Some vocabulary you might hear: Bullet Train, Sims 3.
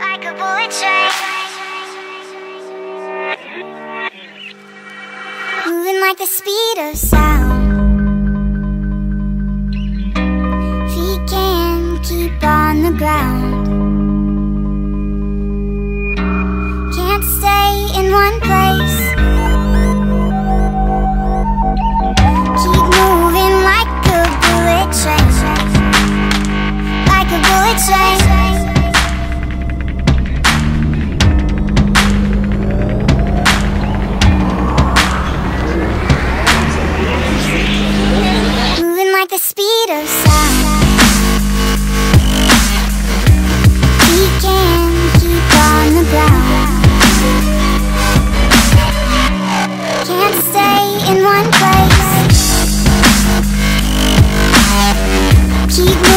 like a bullet train. Moving like the speed of sound, feet can't keep on the ground. Can't stay in one place. Keep moving like a bullet train, like a bullet train. The speed of sound, we can keep on the ground. Can't stay in one place. Keep